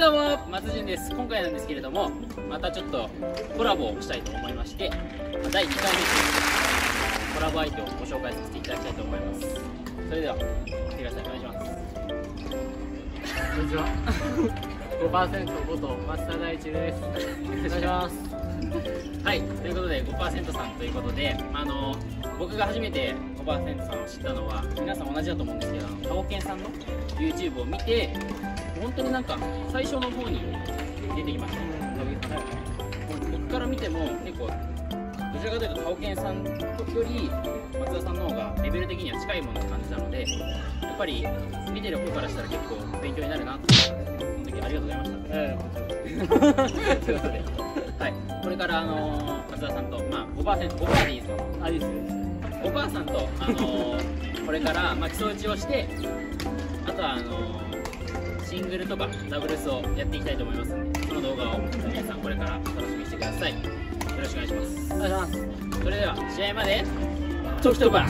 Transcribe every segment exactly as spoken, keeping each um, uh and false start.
どうも、松潤です。今回なんですけれども、またちょっとコラボをしたいと思いまして、だいにかいめです。コラボ相手をご紹介させていただきたいと思います。それでは、来てください。お願いします。こんにちは。ごパーセント こと松田大地です。お願いします。はい、ということで ごパーセント さんということで、あの僕が初めて ごパーセント さんを知ったのは、皆さん同じだと思うんですけど、タオケンさんの YouTube を見て、本当になんか最初の方に出てきましたね。僕から見ても結構どちらかというとタオケンさんより松田さんの方がレベル的には近いものを感じたので、やっぱり見てる方からしたら結構勉強になるなと思ったので、その時ありがとうございました。ええ、こちらということで、はい、これからあのー、松田さんと、まあ ごパーセント ごパーセント でいいですか？あ、いいですよ。ごパーセント さんと、あのー、これから、まあ、基礎打ちをして、あとはあのーシングルとかダブルスをやっていきたいと思いますので、その動画を皆さんこれから楽しみにしてください。よろしくお願いします。お願いします。それでは試合までチョキとば。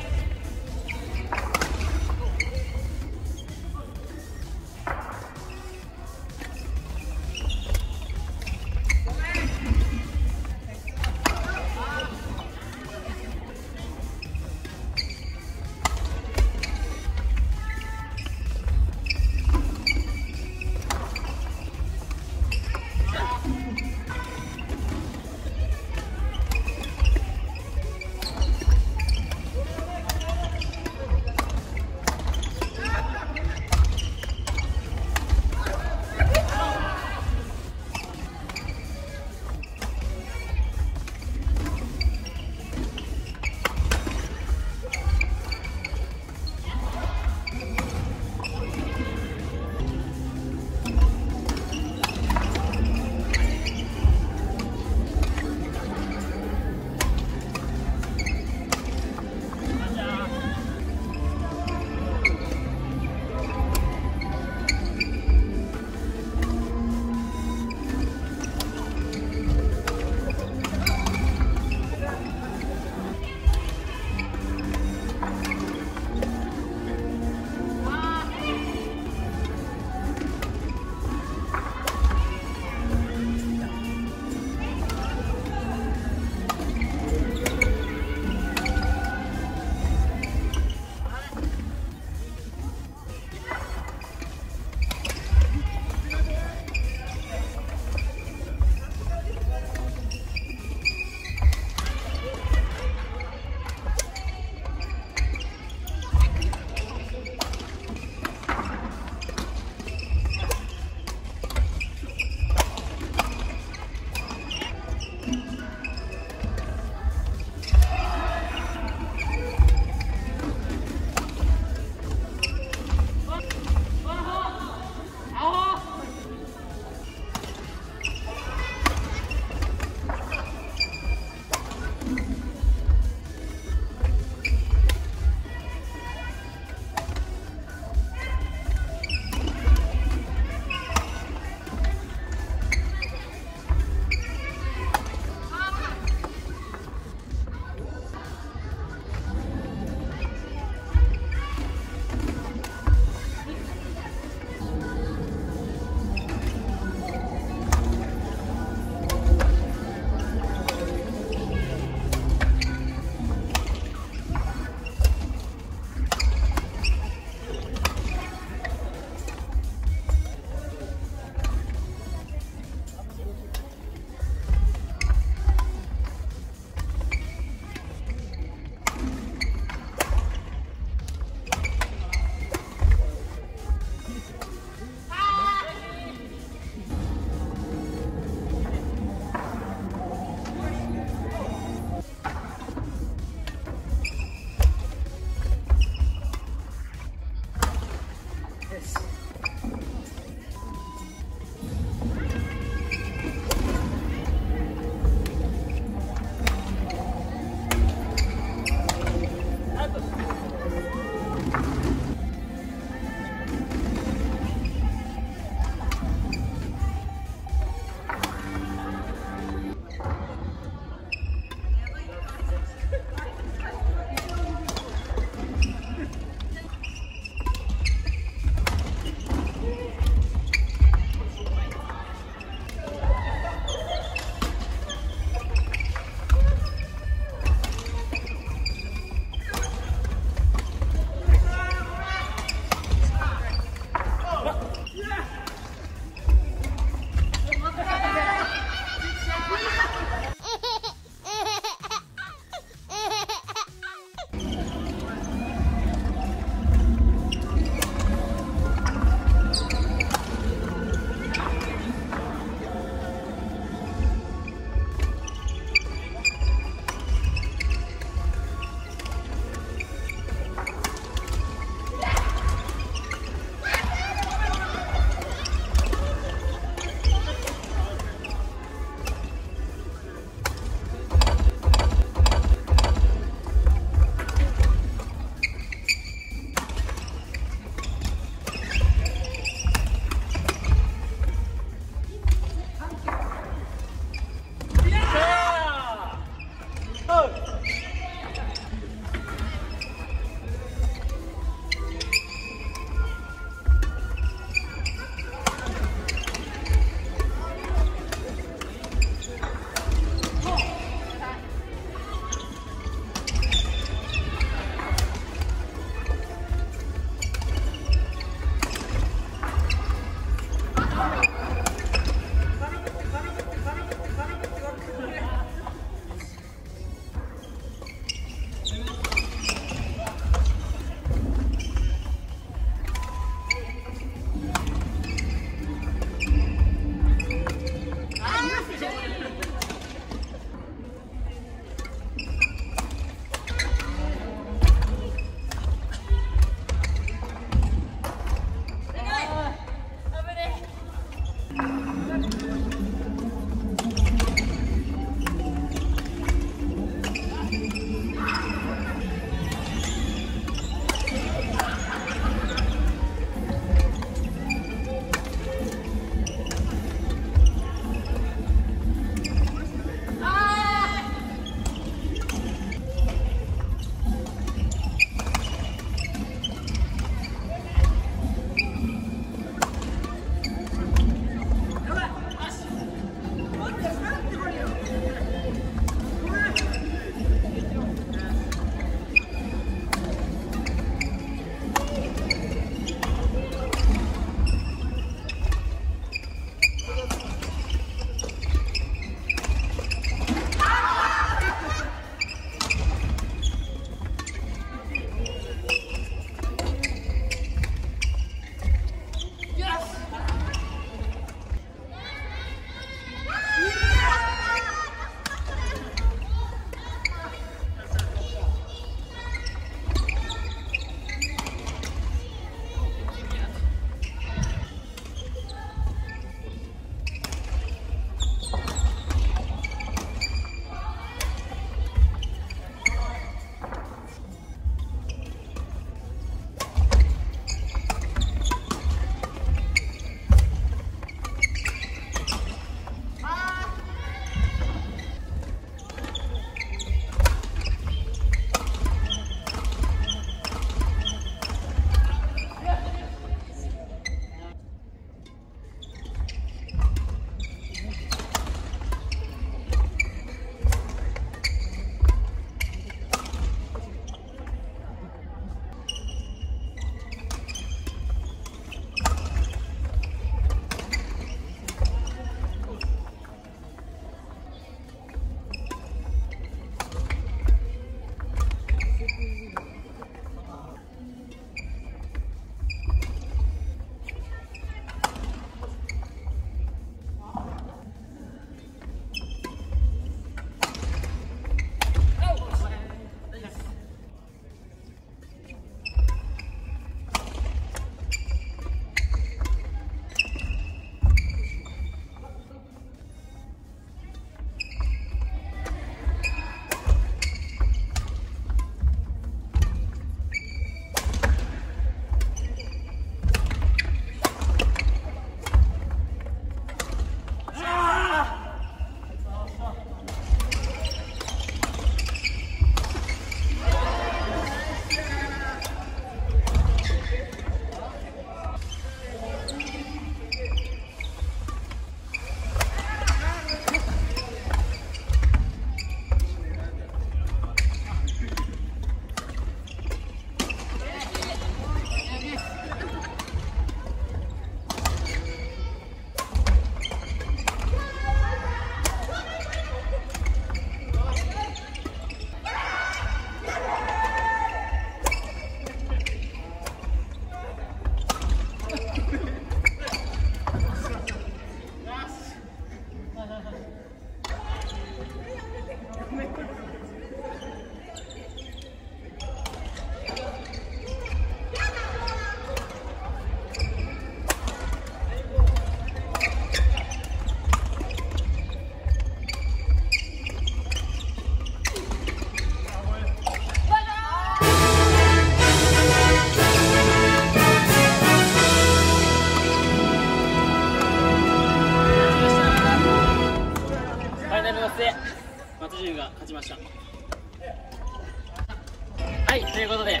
はい、ということで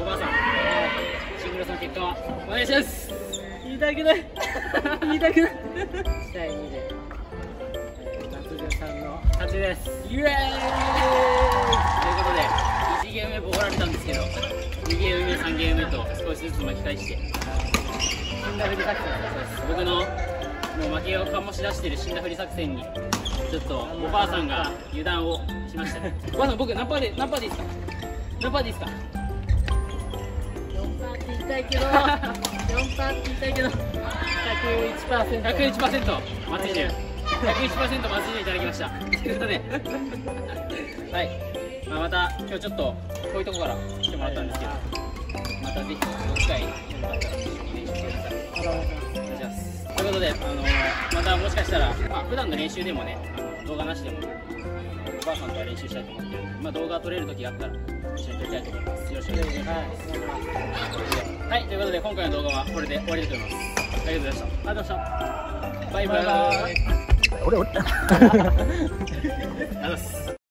おばあさん、シングルスの結果はお願いします。言いたくない言いたくないだいにで夏潤さんの勝ちです。イエーイ。ということでいちゲーム目ボコられたんですけど、にゲーム目さんゲーム目と少しずつ巻き返して死んだふり作戦、僕のもう負けを醸し出してる死んだふり作戦にちょっとおばあさんが油断をしましたね。おばあさん、僕何パーで何パーでいいですか？何パーでいいですか？よんパーって言いたいけど、よんパーって言いたいけど、ひゃくいちパーセント、ひゃくいちパーセント間違えてる、ひゃくいちパーセント間違えていただきました。はい、まあ、また今日ちょっとこういうとこから来てもらったんですけど、またぜひ機会よかったら一緒に練習してください。お願いします。ということで、あのー、またもしかしたら、まあ、普段の練習でもね、あの動画なしでもおばあさんとは練習したいと思ってるので、まあ、動画を撮れる時があったら一緒に撮りたいと思います。よろしくお願いします、はい、はい、ということで今回の動画はこれで終わりだと思います。ありがとうございました。ありがとうございました。バイバーイ。俺俺ありがとうございます。